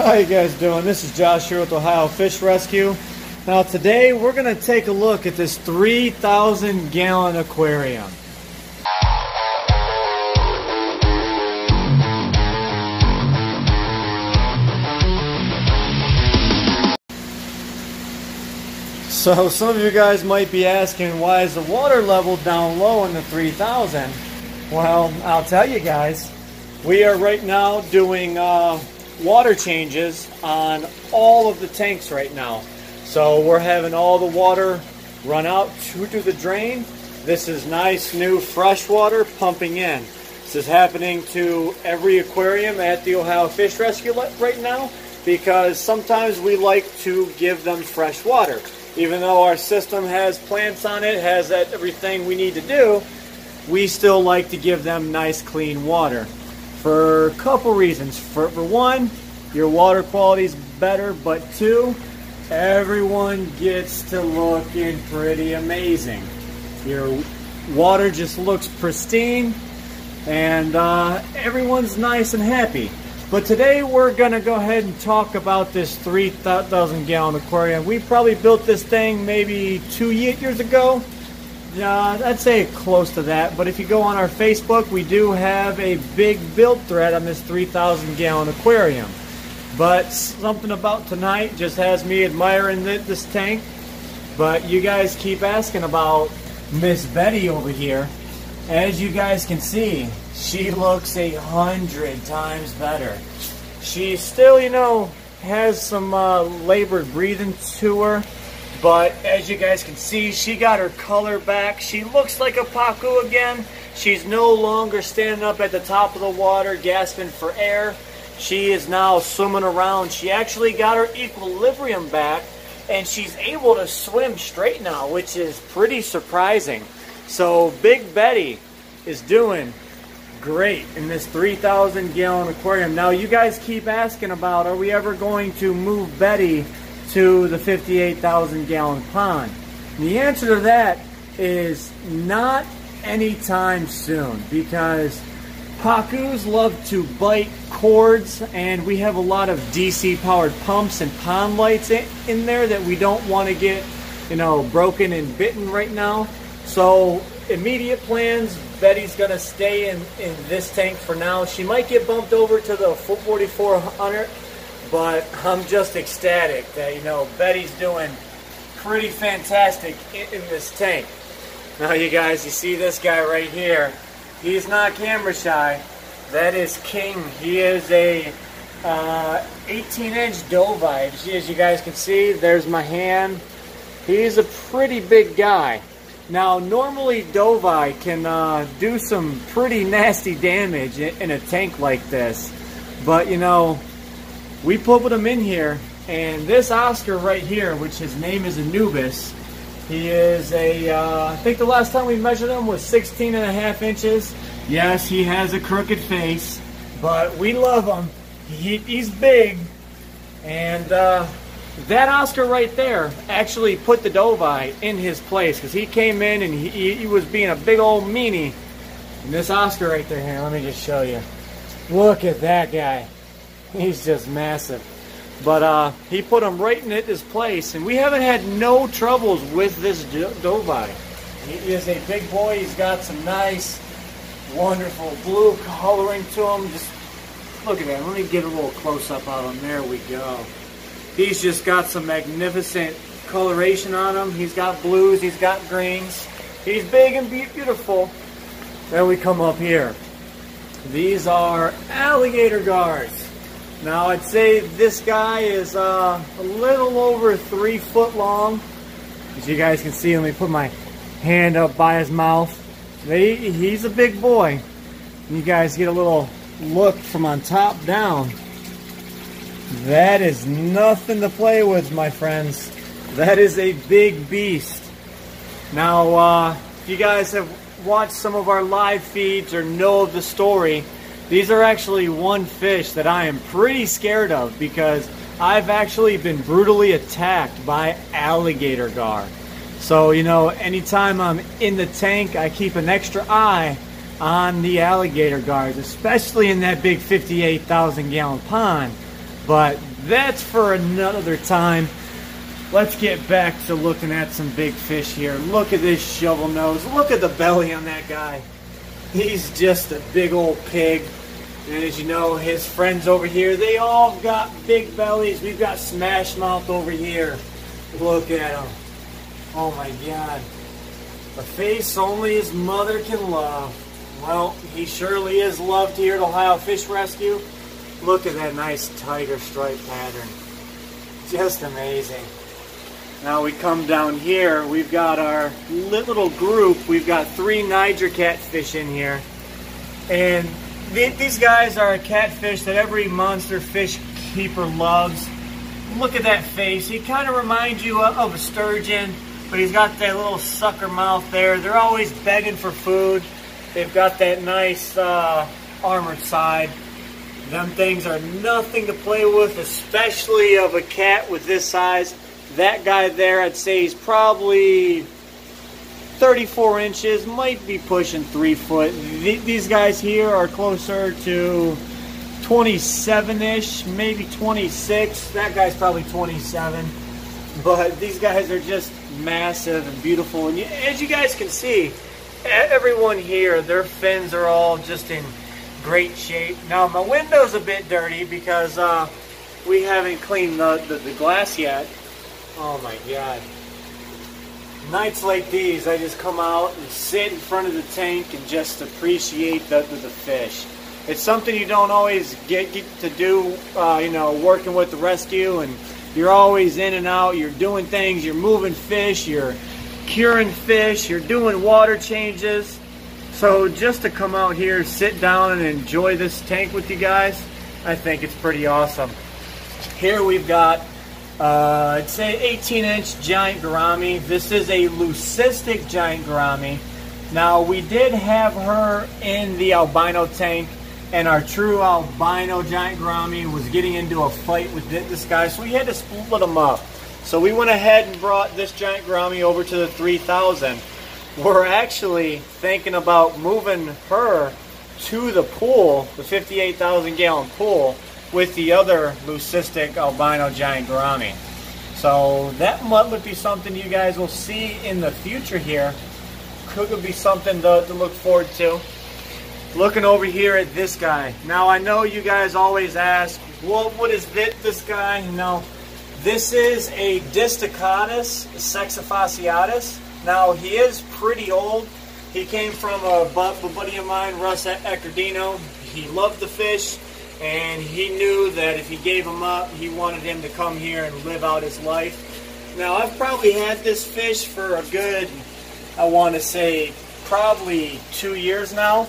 How you guys doing? This is Josh here with Ohio Fish Rescue. Now today we're going to take a look at this 3,000 gallon aquarium. So some of you guys might be asking, why is the water level down low in the 3,000? Well, I'll tell you guys, we are right now doing water changes on all of the tanks right now. So we're having all the water run out to the drain. This is nice new fresh water pumping in. This is happening to every aquarium at the Ohio Fish Rescue right now because sometimes we like to give them fresh water. Even though our system has plants on it, has everything we need to do, we still like to give them nice clean water. For a couple reasons. For one, your water quality is better, but two, everyone gets to looking pretty amazing. Your water just looks pristine, and everyone's nice and happy. But today we're gonna go ahead and talk about this 3,000 gallon aquarium. We probably built this thing maybe 2 years ago. I'd say close to that, but if you go on our Facebook, we do have a big build thread on this 3,000 gallon aquarium. But something about tonight just has me admiring this tank. But you guys keep asking about Miss Betty over here. As you guys can see, she looks 100 times better. She still, you know, has some labored breathing to her. But as you guys can see, she got her color back. She looks like a Pacu again. She's no longer standing up at the top of the water gasping for air. She is now swimming around. She actually got her equilibrium back, and she's able to swim straight now, which is pretty surprising. So Big Betty is doing great in this 3,000 gallon aquarium. Now you guys keep asking about, are we ever going to move Betty to the 58,000 gallon pond? And the answer to that is not anytime soon, because Pacus love to bite cords, and we have a lot of DC powered pumps and pond lights in there that we don't want to get, you know, broken and bitten right now. So immediate plans, Betty's gonna stay in this tank for now. She might get bumped over to the 4,400, but I'm just ecstatic that, you know, Betty's doing pretty fantastic in this tank. Now you guys, you see this guy right here. He's not camera shy. That is King. He is a 18-inch Dovi. As you guys can see, there's my hand. He's a pretty big guy. Now normally Dovi can do some pretty nasty damage in a tank like this, but you know, we put them in here, and this Oscar right here, which his name is Anubis, he is a, I think the last time we measured him was 16.5 inches. Yes, he has a crooked face, but we love him. He's big, and that Oscar right there actually put the Dovi in his place, because he came in and he was being a big old meanie. And this Oscar right there, here, let me just show you. Look at that guy. He's just massive. But he put him right in his place, and we haven't had no troubles with this Dovi. He is a big boy. He's got some nice, wonderful blue coloring to him. Just look at that. Let me get a little close-up on him. There we go. He's just got some magnificent coloration on him. He's got blues. He's got greens. He's big and beautiful. Then we come up here. These are alligator guards. Now I'd say this guy is a little over 3 foot long. As you guys can see, let me put my hand up by his mouth. He's a big boy. You guys get a little look from on top down. That is nothing to play with, my friends. That is a big beast. Now, if you guys have watched some of our live feeds or know of the story, these are actually one fish that I am pretty scared of, because I've actually been brutally attacked by alligator guard. So, you know, anytime I'm in the tank, I keep an extra eye on the alligator guards, especially in that big 58,000 gallon pond. But that's for another time. Let's get back to looking at some big fish here. Look at this shovel nose. Look at the belly on that guy. He's just a big old pig. And as you know, his friends over here, they all got big bellies. We've got Smash Mouth over here. Look at him. Oh my God. A face only his mother can love. Well, he surely is loved here at Ohio Fish Rescue. Look at that nice tiger stripe pattern. Just amazing. Now we come down here, we've got our little group. We've got 3 Niger catfish in here. And these guys are a catfish that every monster fish keeper loves. Look at that face. He kind of reminds you of a sturgeon, but he's got that little sucker mouth there. They're always begging for food. They've got that nice armored side. Them things are nothing to play with, especially of a cat with this size. That guy there, I'd say he's probably 34 inches, might be pushing 3 foot. These guys here are closer to 27-ish, maybe 26. That guy's probably 27. But these guys are just massive and beautiful. And as you guys can see, everyone here, their fins are all just in great shape. Now, my window's a bit dirty because we haven't cleaned the glass yet. Oh my God. Nights like these, I just come out and sit in front of the tank and just appreciate the fish. It's something you don't always get to do, you know, working with the rescue, and you're always in and out, you're doing things, you're moving fish, you're curing fish, you're doing water changes. So just to come out here, sit down and enjoy this tank with you guys, I think it's pretty awesome. Here we've got I'd say 18-inch giant gourami. This is a leucistic giant gourami. Now, we did have her in the albino tank, and our true albino giant gourami was getting into a fight with this guy, so we had to split them up. So we went ahead and brought this giant gourami over to the 3000. We're actually thinking about moving her to the pool, the 58,000-gallon pool, with the other leucistic albino giant gourami. So that would be something you guys will see in the future here. Could be something to look forward to. Looking over here at this guy. Now, I know you guys always ask, well, what is this guy? No, this is a Distichodus sexfasciatus. Now, he is pretty old. He came from a buddy of mine, Russ Eccardino. He loved the fish. And he knew that if he gave him up, he wanted him to come here and live out his life. Now, I've probably had this fish for a good, I want to say, probably 2 years now.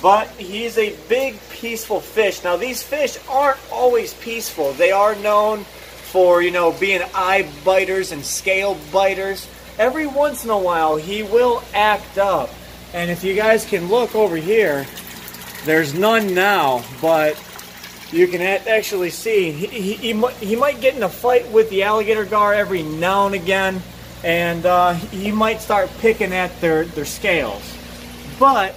But he's a big, peaceful fish. Now, these fish aren't always peaceful. They are known for, you know, being eye biters and scale biters. Every once in a while, he will act up. And if you guys can look over here, there's none now, but you can actually see he might get in a fight with the alligator gar every now and again, and he might start picking at their scales. But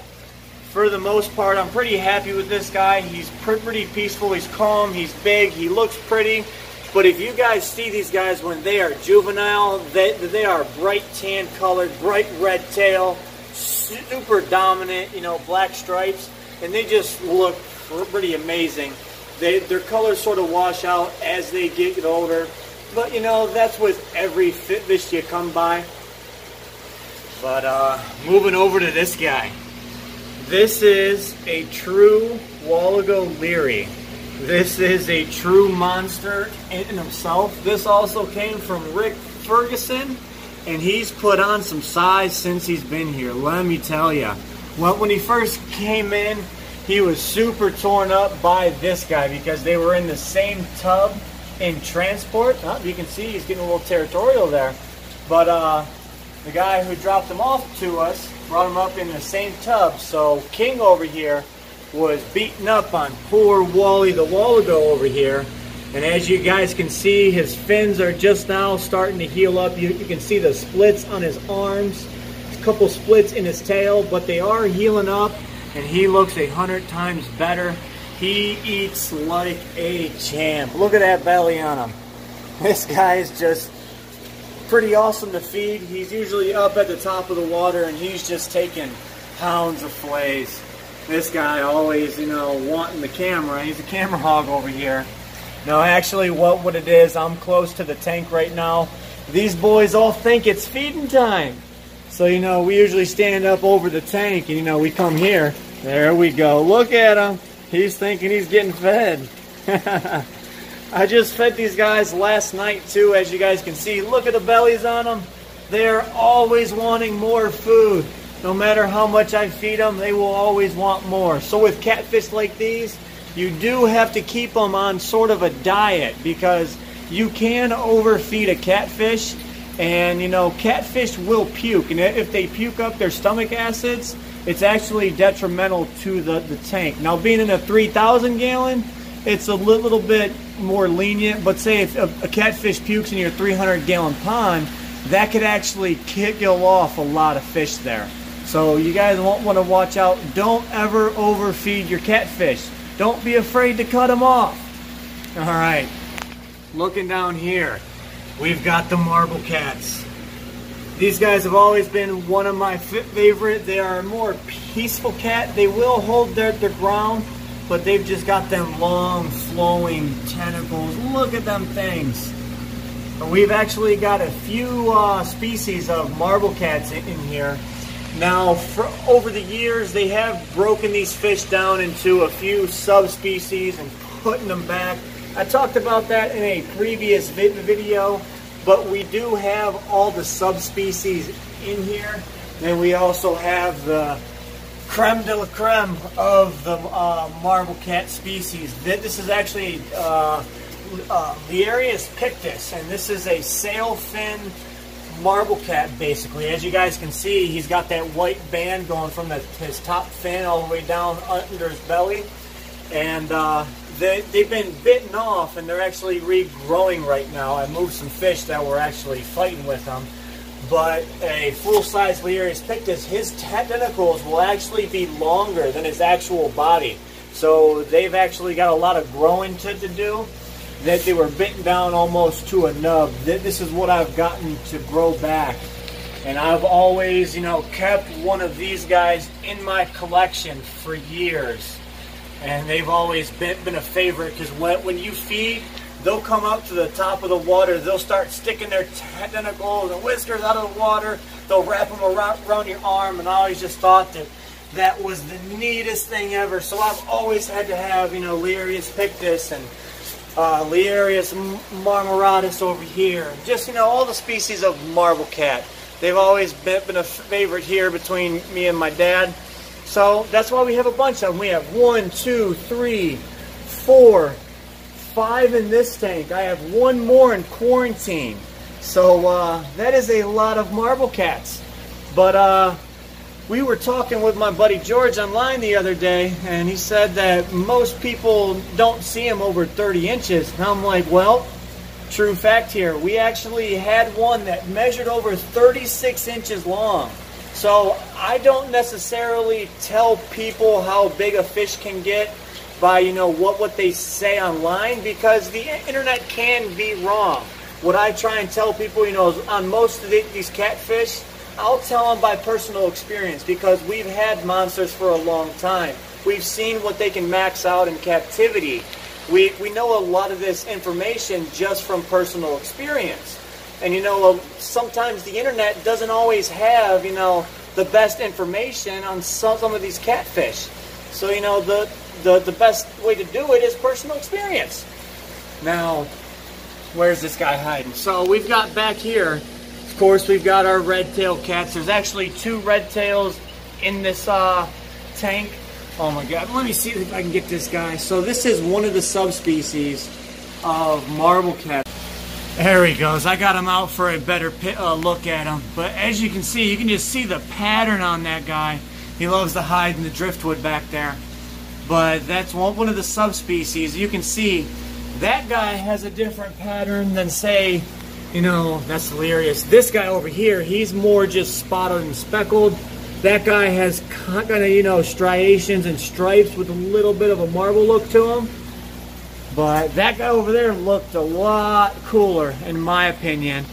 for the most part, I'm pretty happy with this guy. He's pretty peaceful, he's calm, he's big, he looks pretty. But if you guys see these guys when they are juvenile, they are bright tan colored, bright red tail, super dominant, you know, black stripes, and they just look pretty amazing. Their colors sort of wash out as they get older, but you know, that's with every fish you come by. But moving over to this guy. This is a true Wallago Leari. This is a true monster in himself. This also came from Rick Ferguson, and he's put on some size since he's been here, let me tell you. Well, when he first came in, he was super torn up by this guy because they were in the same tub in transport. Oh, you can see he's getting a little territorial there. But the guy who dropped him off to us brought him up in the same tub. So King over here was beating up on poor Wally the Wallago over here. And as you guys can see, his fins are just now starting to heal up. You can see the splits on his arms, a couple splits in his tail, but they are healing up. And he looks 100 times better. He eats like a champ. Look at that belly on him. This guy is just pretty awesome to feed. He's usually up at the top of the water, and he's just taking pounds of fillets. This guy always, you know, wanting the camera. He's a camera hog over here. No, actually, what it is, I'm close to the tank right now. These boys all think it's feeding time. So, you know, we usually stand up over the tank, and, you know, we come here. There we go. Look at him. He's thinking he's getting fed. I just fed these guys last night, too, as you guys can see. Look at the bellies on them. They're always wanting more food. No matter how much I feed them, they will always want more. So with catfish like these, you do have to keep them on sort of a diet, because you can overfeed a catfish, and, you know, catfish will puke. And if they puke up their stomach acids, it's actually detrimental to the tank. Now, being in a 3,000 gallon, it's a little bit more lenient, but say if a catfish pukes in your 300 gallon pond, that could actually kill off a lot of fish there. So you guys won't want to watch out. Don't ever overfeed your catfish. Don't be afraid to cut them off. All right, looking down here, we've got the marble cats. These guys have always been one of my favorite. They are a more peaceful cat. They will hold their ground, but they've just got them long flowing tentacles. Look at them things. We've actually got a few species of marble cats in here. Now, over the years, they have broken these fish down into a few subspecies and putting them back. I talked about that in a previous video, but we do have all the subspecies in here. Then we also have the creme de la creme of the marble cat species. This is actually Leiarius pictus, and this is a sail fin marble cat, basically. As you guys can see, he's got that white band going from his top fin all the way down under his belly, and they've been bitten off, and they're actually regrowing right now. I moved some fish that were actually fighting with them, but a full-size Leiarius pictus, his tentacles will actually be longer than his actual body, so they've actually got a lot of growing to do. That they were bitten down almost to a nub. This is what I've gotten to grow back. And I've always, you know, kept one of these guys in my collection for years. And they've always been a favorite, because when you feed, they'll come up to the top of the water. They'll start sticking their tentacles and whiskers out of the water. They'll wrap them around your arm. And I always just thought that was the neatest thing ever. So I've always had to have, you know, Leiarius pictus and Leiarius marmoratus over here. Just, you know, all the species of marble cat. They've always been a favorite here between me and my dad. So that's why we have a bunch of them. We have 1, 2, 3, 4, 5 in this tank. I have one more in quarantine. So that is a lot of marble cats. But we were talking with my buddy George online the other day, and he said that most people don't see him over 30 inches. And I'm like, well, true fact here. We actually had one that measured over 36 inches long. So I don't necessarily tell people how big a fish can get by, you know, what they say online, because the internet can be wrong. What I try and tell people, you know, is on most of these catfish, I'll tell them by personal experience, because we've had monsters for a long time. We've seen what they can max out in captivity. We know a lot of this information just from personal experience. And, you know, sometimes the internet doesn't always have, you know, the best information on some of these catfish. So, you know, the best way to do it is personal experience. Now, where's this guy hiding? So we've got back here, of course, we've got our red-tailed cats. There's actually two red-tails in this tank. Oh my god, let me see if I can get this guy. So this is one of the subspecies of marble cat. There he goes. I got him out for a better look at him. But as you can see, you can just see the pattern on that guy. He loves to hide in the driftwood back there. But that's one of the subspecies. You can see that guy has a different pattern than, say, you know, that's hilarious. This guy over here, he's more just spotted and speckled. That guy has kind of, you know, striations and stripes with a little bit of a marble look to him. But that guy over there looked a lot cooler, in my opinion.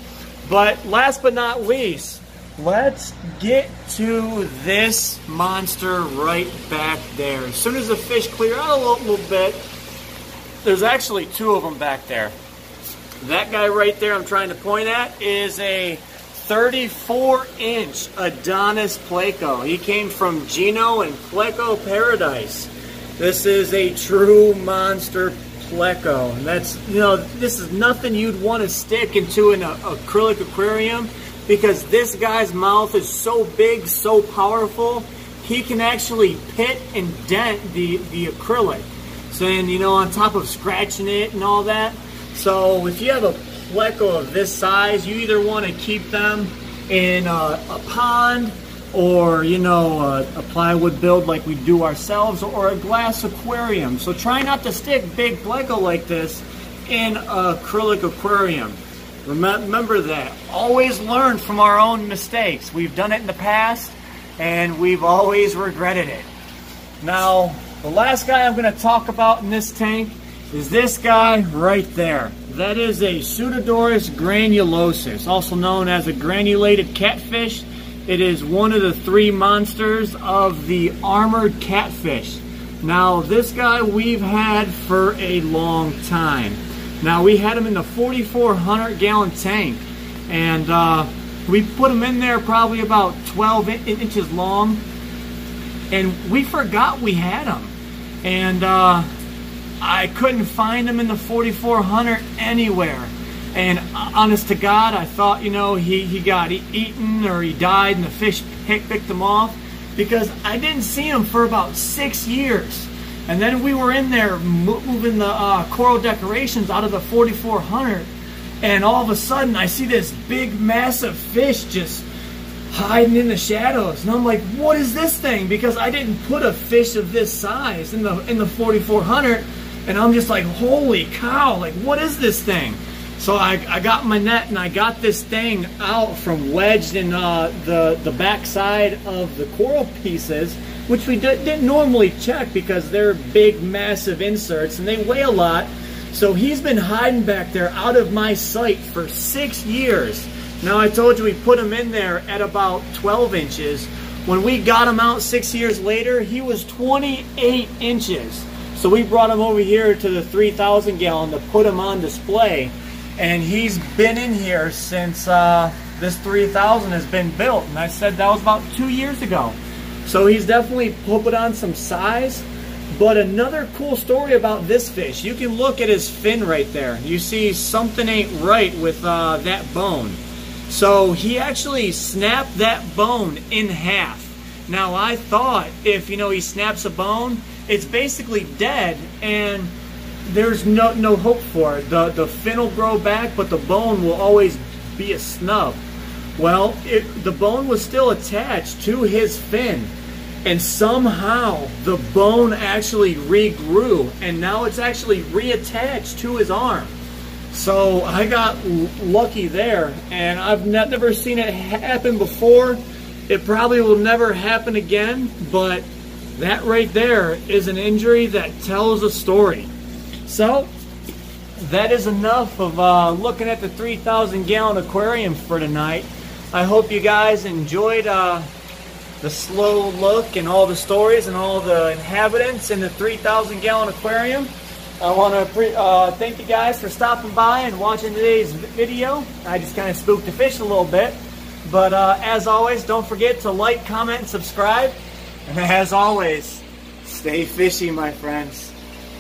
But last but not least, let's get to this monster right back there. As soon as the fish clear out a little bit, there's actually two of them back there. That guy right there I'm trying to point at is a 34-inch Adonis Pleco. He came from Gino and Pleco Paradise. This is a true monster Pleco. And that's, you know, this is nothing you'd want to stick into an acrylic aquarium, because this guy's mouth is so big, so powerful, he can actually pit and dent the acrylic. So, and you know, on top of scratching it and all that. So if you have a Pleco of this size, you either want to keep them in a pond, or, you know, a plywood build like we do ourselves, or a glass aquarium. So try not to stick big Pleco like this in an acrylic aquarium. Remember that. Always learn from our own mistakes. We've done it in the past, and we've always regretted it. Now, the last guy I'm going to talk about in this tank is this guy right there. That is a Pseudodoras granulosus, also known as a granulated catfish. It is one of the three monsters of the armored catfish. Now, this guy we've had for a long time. Now, we had him in the 4,400 gallon tank, and we put him in there probably about 12 inches long, and we forgot we had him. And I couldn't find him in the 4,400 anywhere. And honest to God, I thought, you know, he got eaten or he died and the fish picked him off, because I didn't see him for about 6 years. And then we were in there moving the coral decorations out of the 4,400, and all of a sudden I see this big massive fish just hiding in the shadows, and I'm like, what is this thing? Because I didn't put a fish of this size in the 4,400, and I'm just like, holy cow, like, what is this thing? So I got my net and I got this thing out from wedged in the backside of the coral pieces, which we didn't normally check because they're big, massive inserts and they weigh a lot. So he's been hiding back there out of my sight for 6 years. Now, I told you we put him in there at about 12 inches. When we got him out 6 years later, he was 28 inches. So we brought him over here to the 3,000 gallon to put him on display. And he's been in here since this 3,000 has been built. And I said that was about 2 years ago. So he's definitely put on some size. But another cool story about this fish, you can look at his fin right there. You see something ain't right with that bone. So he actually snapped that bone in half. Now, I thought if, you know, he snaps a bone, it's basically dead and there's no hope for it. The fin will grow back, but the bone will always be a snub. Well, the bone was still attached to his fin, and somehow the bone actually regrew, and now it's actually reattached to his arm. So I got lucky there, and I've never seen it happen before. It probably will never happen again, but that right there is an injury that tells a story. So that is enough of looking at the 3,000 gallon aquarium for tonight. I hope you guys enjoyed the slow look and all the stories and all the inhabitants in the 3,000 gallon aquarium. I want to thank you guys for stopping by and watching today's video. I just kind of spooked the fish a little bit. But as always, don't forget to like, comment, and subscribe. And as always, stay fishy, my friends.